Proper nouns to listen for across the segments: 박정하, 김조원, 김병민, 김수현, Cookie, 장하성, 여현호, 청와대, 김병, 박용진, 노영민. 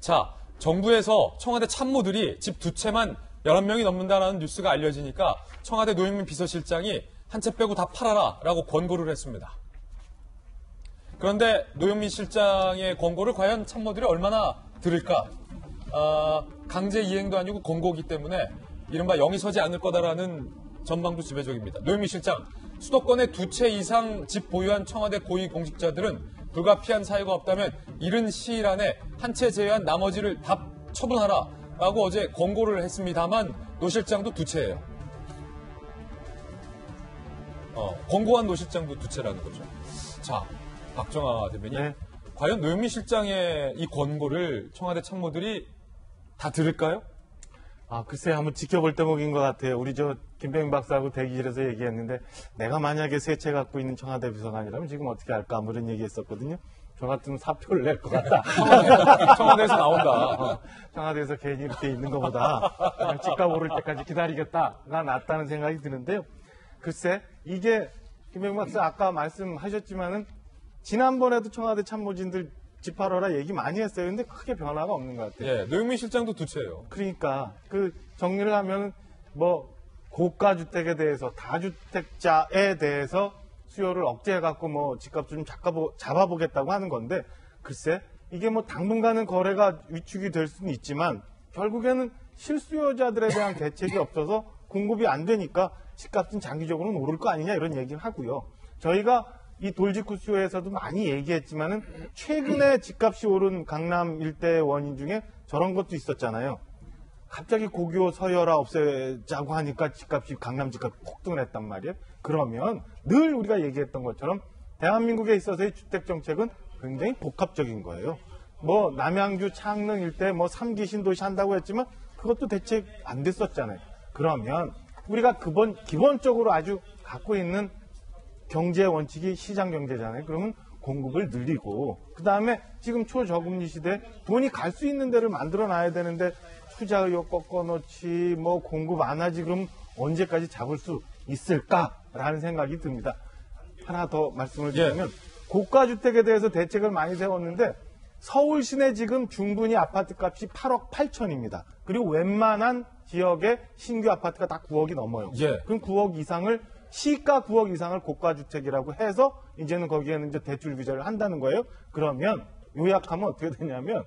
자, 정부에서 청와대 참모들이 집 두 채만 11명이 넘는다라는 뉴스가 알려지니까 청와대 노영민 비서실장이 한 채 빼고 다 팔아라라고 권고를 했습니다. 그런데 노영민 실장의 권고를 과연 참모들이 얼마나 들을까? 강제 이행도 아니고 권고기 때문에 이른바 영이 서지 않을 거다라는 전망도 지배적입니다. 노영민 실장, 수도권에 두 채 이상 집 보유한 청와대 고위공직자들은 불가피한 사유가 없다면 이른 시일 안에 한 채 제외한 나머지를 다 처분하라라고 어제 권고를 했습니다만 노 실장도 두 채예요. 권고한 노 실장도 두 채라는 거죠. 자, 박정하 대변인, 네. 과연 노영민 실장의 이 권고를 청와대 참모들이 다 들을까요? 아, 글쎄, 한번 지켜볼 대목인 것 같아요. 우리 저 김병 박사하고 대기실에서 얘기했는데 내가 만약에 세 채 갖고 있는 청와대 비서관이라면 지금 어떻게 할까? 뭐 이런 얘기했었거든요. 저 같으면 사표를 낼 것 같다. 청와대에서 나온다. 청와대에서 괜히 이렇게 있는 것보다 그냥 집값 오를 때까지 기다리겠다가 낫다는 생각이 드는데요. 글쎄, 이게 김병 박사 아까 말씀하셨지만은 지난번에도 청와대 참모진들 집 팔아라 얘기 많이 했어요. 근데 크게 변화가 없는 것 같아요. 예, 노영민 실장도 두 채예요. 그러니까 그 정리를 하면 뭐 고가 주택에 대해서 다주택자에 대해서 수요를 억제해갖고 뭐 집값 좀 잡아보겠다고 하는 건데 글쎄 이게 뭐 당분간은 거래가 위축이 될 수는 있지만 결국에는 실수요자들에 대한 대책이 없어서 공급이 안 되니까 집값은 장기적으로는 오를 거 아니냐 이런 얘기를 하고요. 저희가 이 돌직구 수요에서도 많이 얘기했지만은 최근에 집값이 오른 강남 일대의 원인 중에 저런 것도 있었잖아요. 갑자기 고교 서열화 없애자고 하니까 집값이 강남 집값이 폭등을 했단 말이에요. 그러면 늘 우리가 얘기했던 것처럼 대한민국에 있어서의 주택 정책은 굉장히 복합적인 거예요. 뭐 남양주 창릉 일대 뭐 3기 신도시 한다고 했지만 그것도 대책 안 됐었잖아요. 그러면 우리가 기본적으로 아주 갖고 있는 경제 원칙이 시장 경제잖아요. 그러면 공급을 늘리고 그다음에 지금 초저금리 시대에 돈이 갈 수 있는 데를 만들어놔야 되는데 투자 의혹 꺾어놓지 뭐 공급 안 하지 그럼 언제까지 잡을 수 있을까라는 생각이 듭니다. 하나 더 말씀을 드리면 고가주택에 대해서 대책을 많이 세웠는데 서울 시내 지금 중분이 아파트값이 8억 8천입니다. 그리고 웬만한 지역의 신규 아파트가 다 9억이 넘어요. 그럼 9억 이상을 시가 9억 이상을 고가주택이라고 해서 이제는 거기에는 이제 대출 규제를 한다는 거예요. 그러면 요약하면 어떻게 되냐면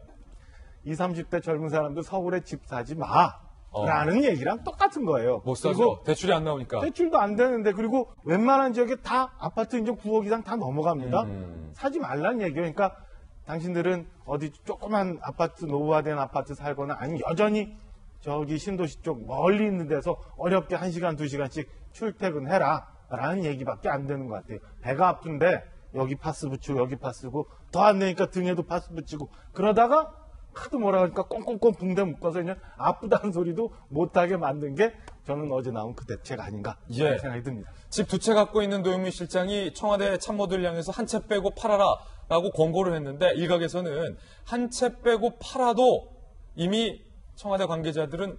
20, 30대 젊은 사람들 서울에 집 사지 마라는 얘기랑 똑같은 거예요. 못 사죠. 대출이 안 나오니까. 대출도 안 되는데 그리고 웬만한 지역에 다 아파트 이제 9억 이상 다 넘어갑니다. 사지 말란 얘기예요. 그러니까 당신들은 어디 조그만 아파트, 노후화된 아파트 살거나 아니면 여전히 저기 신도시 쪽 멀리 있는 데서 어렵게 1시간, 2시간씩 출퇴근해라 라는 얘기밖에 안 되는 것 같아요. 배가 아픈데 여기 파스 붙이고 여기 파스고 더 안 되니까 등에도 파스 붙이고 그러다가 하도 뭐라 하니까 꽁꽁꽁 붕대 묶어서 그냥 아프다는 소리도 못하게 만든 게 저는 어제 나온 그 대책 아닌가 그런 생각이 듭니다. 집 두 채 갖고 있는 노영민 실장이 청와대 참모들 향해서 한 채 빼고 팔아라 라고 권고를 했는데 일각에서는 한 채 빼고 팔아도 이미 청와대 관계자들은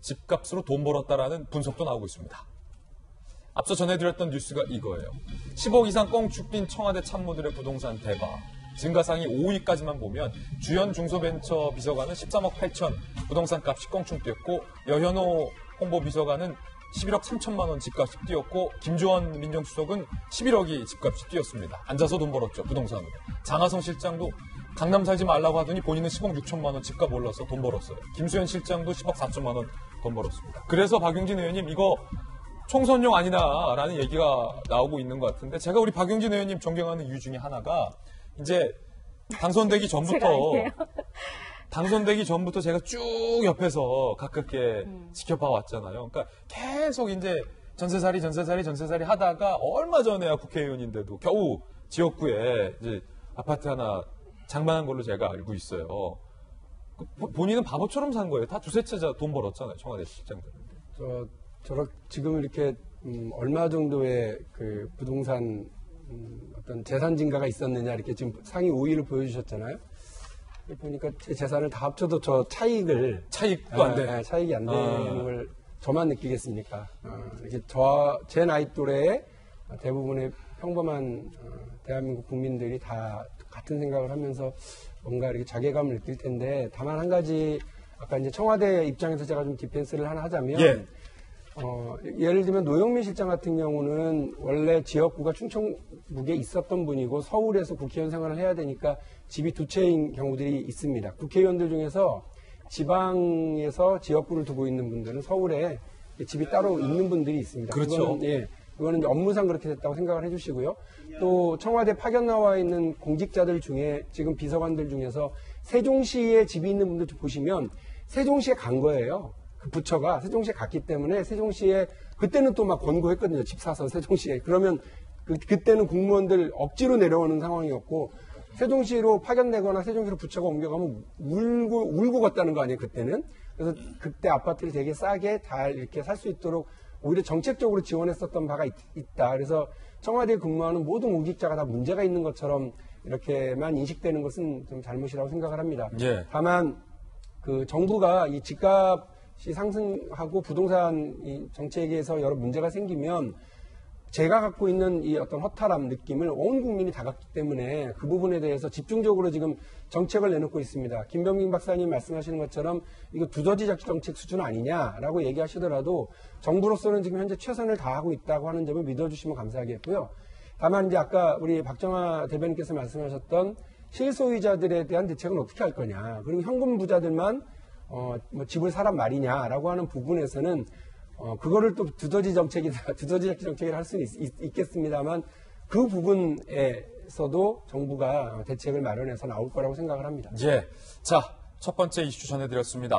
집값으로 돈 벌었다라는 분석도 나오고 있습니다. 앞서 전해드렸던 뉴스가 이거예요. 10억 이상 꽁축 빈 청와대 참모들의 부동산 대박. 증가상위 5위까지만 보면 주현 중소벤처 비서관은 13억 8천 부동산 값이 꽁충 뛰었고 여현호 홍보 비서관은 11억 3천만 원 집값이 뛰었고 김조원 민정수석은 11억이 집값이 뛰었습니다. 앉아서 돈 벌었죠. 부동산으로. 장하성 실장도 강남 살지 말라고 하더니 본인은 10억 6천만 원 집값 올라서 돈 벌었어요. 김수현 실장도 10억 4천만 원 돈 벌었습니다. 그래서 박용진 의원님 이거 총선용 아니다라는 얘기가 나오고 있는 것 같은데 제가 우리 박용진 의원님 존경하는 이유 중에 하나가 이제 당선되기 전부터 제가 쭉 옆에서 가깝게 지켜봐 왔잖아요. 그러니까 계속 이제 전세살이 하다가 얼마 전에야 국회의원인데도 겨우 지역구에 이제 아파트 하나 장만한 걸로 제가 알고 있어요. 본인은 바보처럼 산 거예요. 다 두세 채자 돈 벌었잖아요. 청와대 실장들. 지금 이렇게 얼마 정도의 그 부동산 어떤 재산 증가가 있었느냐 이렇게 지금 상위 5위를 보여주셨잖아요. 보니까 제 재산을 다 합쳐도 저 차익도 안 돼. 차익이 안 되는 걸 저만 느끼겠습니까? 이렇게 제 나이 또래의 대부분의 평범한 대한민국 국민들이 다 같은 생각을 하면서 뭔가 이렇게 자괴감을 느낄 텐데, 다만 한 가지 아까 이제 청와대 입장에서 제가 좀 디펜스를 하나 하자면, 예. 예를 들면 노영민 실장 같은 경우는 원래 지역구가 충청북에 있었던 분이고 서울에서 국회의원 생활을 해야 되니까 집이 두 채인 경우들이 있습니다. 국회의원들 중에서 지방에서 지역구를 두고 있는 분들은 서울에 집이 따로 있는 분들이 있습니다. 그렇죠. 그거는 업무상 그렇게 됐다고 생각을 해주시고요. 또 청와대 파견 나와 있는 공직자들 중에 지금 비서관들 중에서 세종시에 집이 있는 분들 보시면 세종시에 간 거예요. 그 부처가 세종시에 갔기 때문에 세종시에 그때는 또 막 권고했거든요. 집 사서 세종시에. 그러면 그때는 공무원들 억지로 내려오는 상황이었고 세종시로 파견되거나 세종시로 부처가 옮겨가면 울고 갔다는 거 아니에요. 그때는. 그래서 그때 아파트를 되게 싸게 잘 이렇게 살 수 있도록 오히려 정책적으로 지원했었던 바가 있다. 그래서 청와대에 근무하는 모든 공직자가 다 문제가 있는 것처럼 이렇게만 인식되는 것은 좀 잘못이라고 생각을 합니다. 예. 다만 그 정부가 이 집값이 상승하고 부동산 이 정책에서 여러 문제가 생기면 제가 갖고 있는 이 어떤 허탈함 느낌을 온 국민이 다 갖기 때문에 그 부분에 대해서 집중적으로 지금 정책을 내놓고 있습니다. 김병민 박사님 말씀하시는 것처럼 이거 두더지 정책 수준 아니냐라고 얘기하시더라도 정부로서는 지금 현재 최선을 다하고 있다고 하는 점을 믿어주시면 감사하겠고요. 다만 이제 아까 우리 박정하 대변인께서 말씀하셨던 실소유자들에 대한 대책은 어떻게 할 거냐, 그리고 현금 부자들만 뭐 집을 사란 말이냐라고 하는 부분에서는 그거를 또 두더지 정책이라 할 수는 있겠습니다만 그 부분에서도 정부가 대책을 마련해서 나올 거라고 생각을 합니다. 예. 자, 첫 번째 이슈 전해드렸습니다.